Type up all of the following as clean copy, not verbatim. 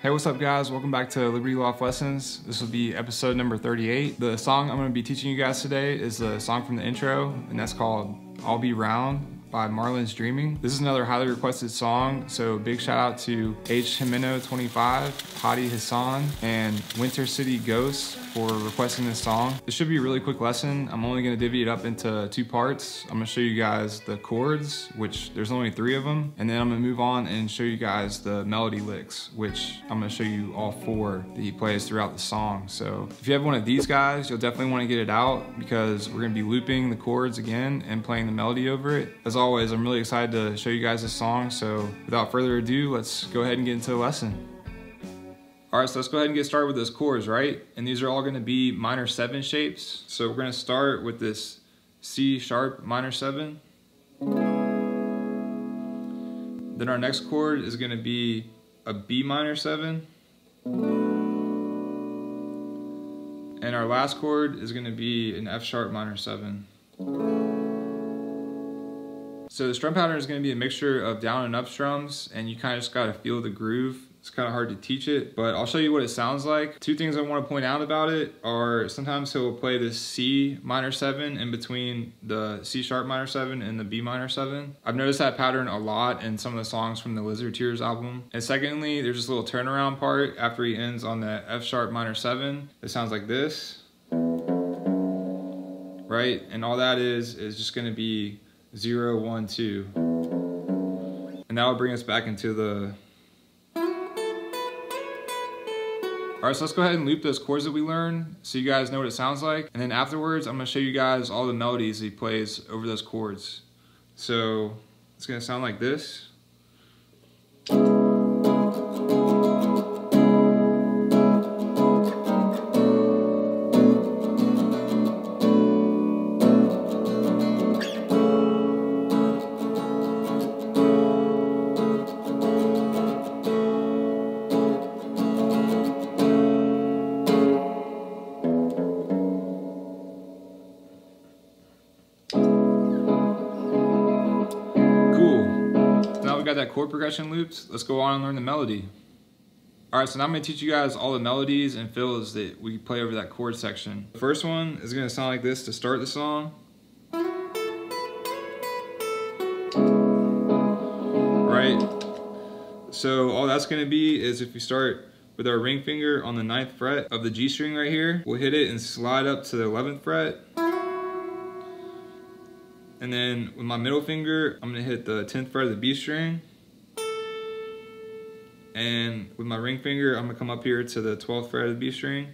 Hey, what's up guys? Welcome back to Liberty Loft Lessons. This will be episode number 38. The song I'm gonna be teaching you guys today is the song from the intro, and that's called I'll Be Round by Marlin's Dreaming. This is another highly requested song, so big shout out to H Himeno25, Hadi Hassan, and Winter City Ghosts for requesting this song. This should be a really quick lesson. I'm only gonna divvy it up into two parts. I'm gonna show you guys the chords, which there's only three of them, and then I'm gonna move on and show you guys the melody licks, which I'm gonna show you all four that he plays throughout the song. So if you have one of these guys, you'll definitely wanna get it out because we're gonna be looping the chords again and playing the melody over it. As always, I'm really excited to show you guys this song. So without further ado, let's go ahead and get into the lesson. All right, so let's go ahead and get started with those chords, right? And these are all gonna be minor seven shapes. So we're gonna start with this C sharp minor seven. Then our next chord is gonna be a B minor seven. And our last chord is gonna be an F sharp minor seven. So the strum pattern is gonna be a mixture of down and up strums, and you kinda just gotta feel the groove. It's kind of hard to teach it, but I'll show you what it sounds like. Two things I want to point out about it are sometimes he'll play this C minor seven in between the C sharp minor seven and the B minor seven. I've noticed that pattern a lot in some of the songs from the Lizard Tears album. And secondly, there's this little turnaround part after he ends on the F sharp minor seven. It sounds like this, right? And all that is just going to be 0, 1, 2. And that will bring us back into the... All right, so let's go ahead and loop those chords that we learned so you guys know what it sounds like. And then afterwards, I'm gonna show you guys all the melodies he plays over those chords. So it's gonna sound like this. That chord progression loops, let's go on and learn the melody. All right, so now I'm going to teach you guys all the melodies and fills that we play over that chord section. The first one is going to sound like this to start the song. Right? So all that's going to be is if we start with our ring finger on the 9th fret of the G string right here, we'll hit it and slide up to the 11th fret. And then with my middle finger, I'm going to hit the 10th fret of the B string. And with my ring finger, I'm going to come up here to the 12th fret of the B string.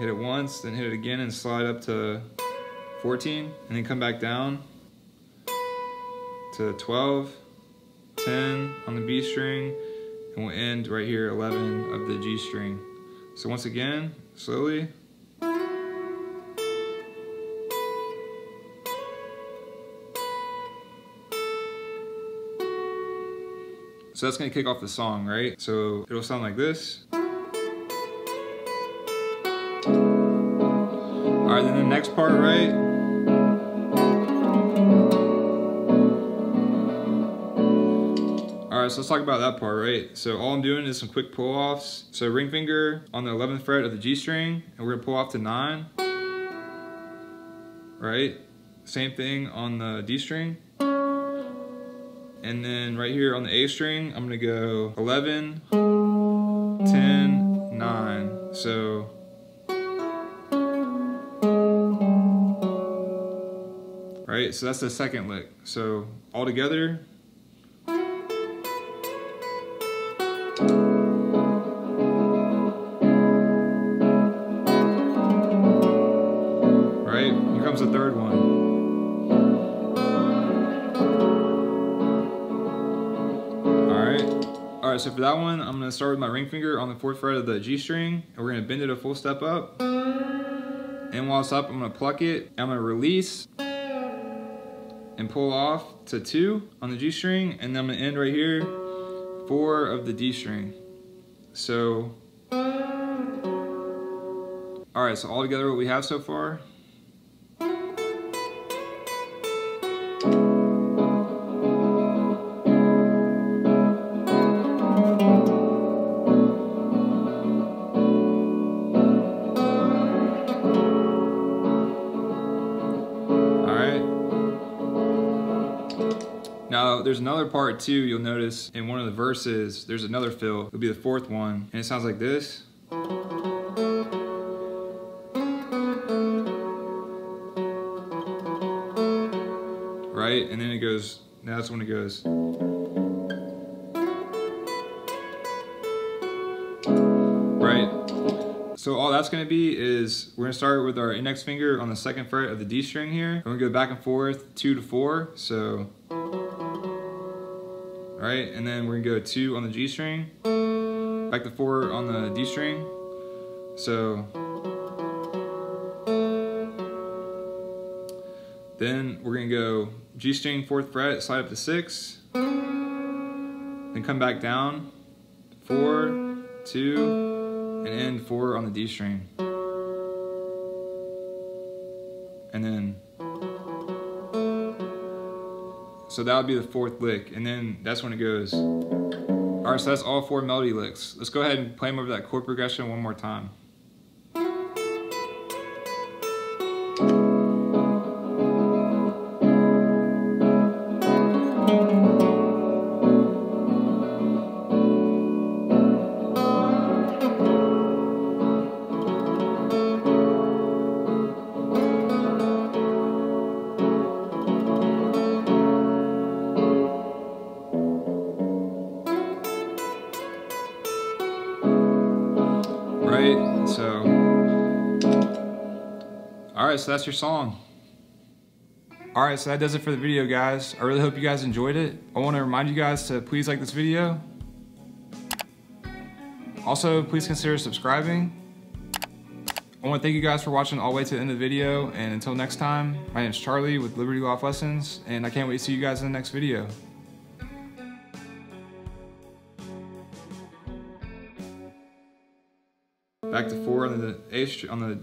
Hit it once, then hit it again and slide up to 14. And then come back down to 12, 10 on the B string. And we'll end right here, 11 of the G string. So once again, slowly. So that's gonna kick off the song, right? So it'll sound like this. All right, then the next part, right? All right, so let's talk about that part, right? So all I'm doing is some quick pull-offs. So ring finger on the 11th fret of the G string, and we're gonna pull off to 9, right? Same thing on the D string. And then right here on the A string, I'm gonna go 11, 10, 9. So, right, so that's the second lick. So all together. Right, here comes the third one. All right, so for that one, I'm gonna start with my ring finger on the 4th fret of the G string, and we're gonna bend it a full step up. And while it's up, I'm gonna pluck it, and I'm gonna release and pull off to 2 on the G string, and then I'm gonna end right here, 4 of the D string. So, all right, so all together what we have so far. there's another part too. You'll notice in one of the verses, there's another fill. It'll be the fourth one, and it sounds like this. Right? And then it goes, that's when it goes. Right? So all that's gonna be is, we're gonna start with our index finger on the second fret of the D string here. And we go back and forth, 2 to 4, so. All right, and then we're gonna go 2 on the G string, back to 4 on the D string, so. Then we're gonna go G string, 4th fret, slide up to 6, then come back down, 4, 2, and end 4 on the D string. And then, so that would be the 4th lick, and then that's when it goes. All right, so that's all 4 melody licks. Let's go ahead and play them over that chord progression one more time. So, all right, so that's your song. All right, so that does it for the video, guys. I really hope you guys enjoyed it. I want to remind you guys to please like this video. Also, please consider subscribing. I want to thank you guys for watching all the way to the end of the video, and until next time, my name is Charlie with Liberty Loft Lessons, and I can't wait to see you guys in the next video. Back to 4 on the A string, on the